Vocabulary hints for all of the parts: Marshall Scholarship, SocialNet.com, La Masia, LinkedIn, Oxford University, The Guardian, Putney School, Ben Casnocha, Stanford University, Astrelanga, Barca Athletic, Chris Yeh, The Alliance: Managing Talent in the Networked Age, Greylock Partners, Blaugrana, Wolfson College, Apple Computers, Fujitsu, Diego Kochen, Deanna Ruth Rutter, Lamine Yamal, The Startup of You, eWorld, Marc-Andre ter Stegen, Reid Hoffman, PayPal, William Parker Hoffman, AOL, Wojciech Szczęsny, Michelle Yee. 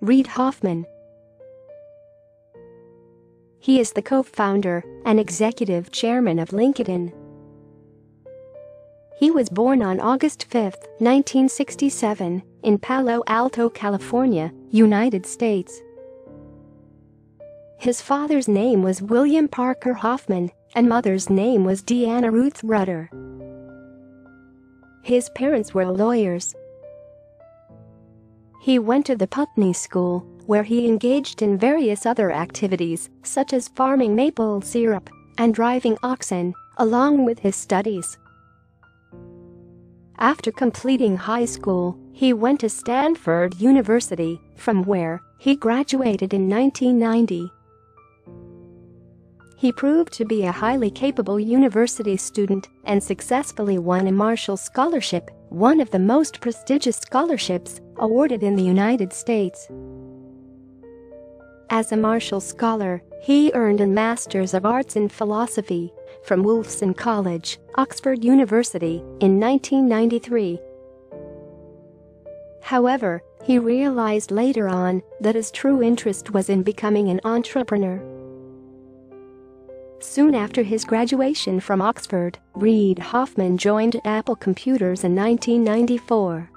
Reid Hoffman. He is the co-founder and executive chairman of LinkedIn. He was born on August 5, 1967, in Palo Alto, California, United States. His father's name was William Parker Hoffman, and mother's name was Deanna Ruth Rutter. His parents were lawyers. He went to the Putney School, where he engaged in various other activities, such as farming maple syrup and driving oxen, along with his studies. After completing high school, he went to Stanford University, from where he graduated in 1990. He proved to be a highly capable university student and successfully won a Marshall Scholarship, one of the most prestigious scholarships awarded in the United States. As a Marshall Scholar, he earned a Master's of Arts in Philosophy from Wolfson College, Oxford University, in 1993. However, he realized later on that his true interest was in becoming an entrepreneur. Soon after his graduation from Oxford, Reid Hoffman joined Apple Computers in 1994.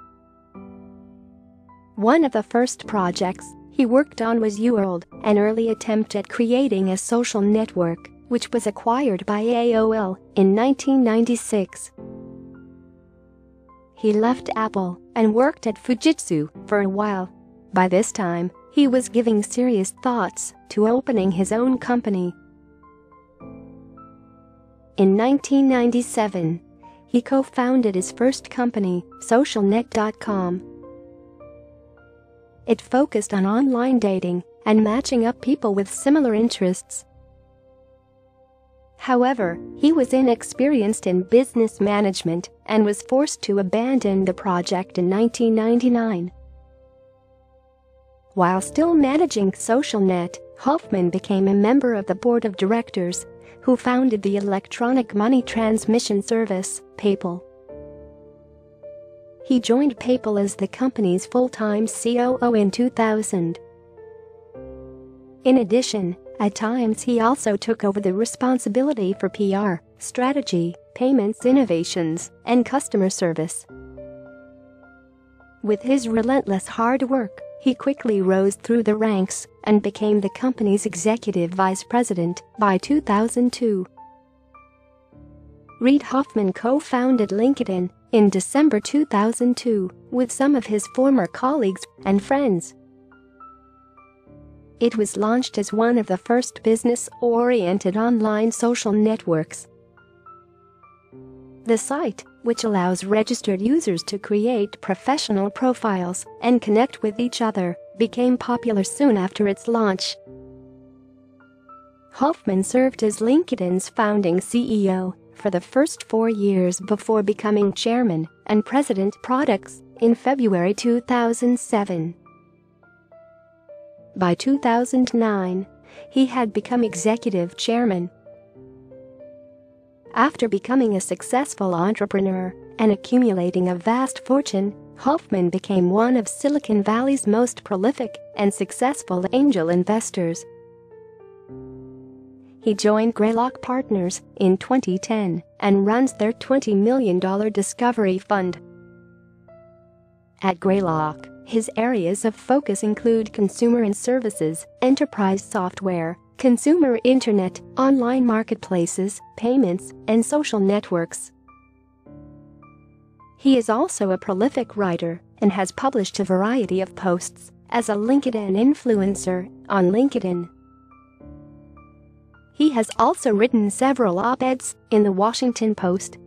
One of the first projects he worked on was eWorld, an early attempt at creating a social network, which was acquired by AOL in 1996. He left Apple and worked at Fujitsu for a while. By this time, he was giving serious thoughts to opening his own company. In 1997, he co-founded his first company, SocialNet.com. It focused on online dating and matching up people with similar interests. However, he was inexperienced in business management and was forced to abandon the project in 1999. While still managing SocialNet, Hoffman became a member of the board of directors who founded the electronic money transmission service, PayPal. He joined PayPal as the company's full-time COO in 2000. In addition, at times he also took over the responsibility for PR, strategy, payments innovations, and customer service. With his relentless hard work, he quickly rose through the ranks and became the company's executive vice president by 2002. Reid Hoffman co-founded LinkedIn in December 2002 with some of his former colleagues and friends. It was launched as one of the first business-oriented online social networks. The site, which allows registered users to create professional profiles and connect with each other, became popular soon after its launch. Hoffman served as LinkedIn's founding CEO for the first 4 years before becoming chairman and president products in February 2007. By 2009, he had become executive chairman. After becoming a successful entrepreneur and accumulating a vast fortune, Hoffman became one of Silicon Valley's most prolific and successful angel investors. He joined Greylock Partners in 2010 and runs their $20 million discovery fund. At Greylock, his areas of focus include consumer and services, enterprise software, consumer internet, online marketplaces, payments, and social networks. He is also a prolific writer and has published a variety of posts as a LinkedIn influencer on LinkedIn. He has also written several op-eds in The Washington Post.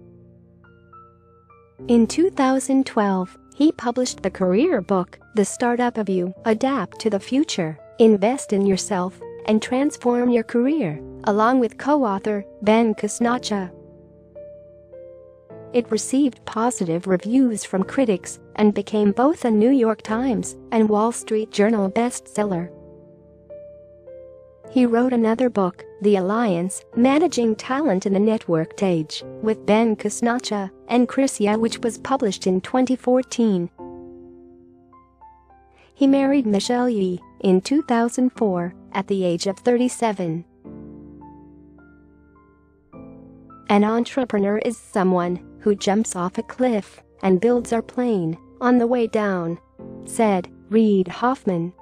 In 2012, he published the career book, The Startup of You, Adapt to the Future, Invest in Yourself, and Transform Your Career, along with co-author Ben Casnocha. It received positive reviews from critics and became both a New York Times and Wall Street Journal bestseller. He wrote another book, The Alliance: Managing Talent in the Networked Age, with Ben Casnocha and Chris Yeh, which was published in 2014. He married Michelle Yee in 2004 at the age of 37. An entrepreneur is someone who jumps off a cliff and builds a plane on the way down, said Reid Hoffman.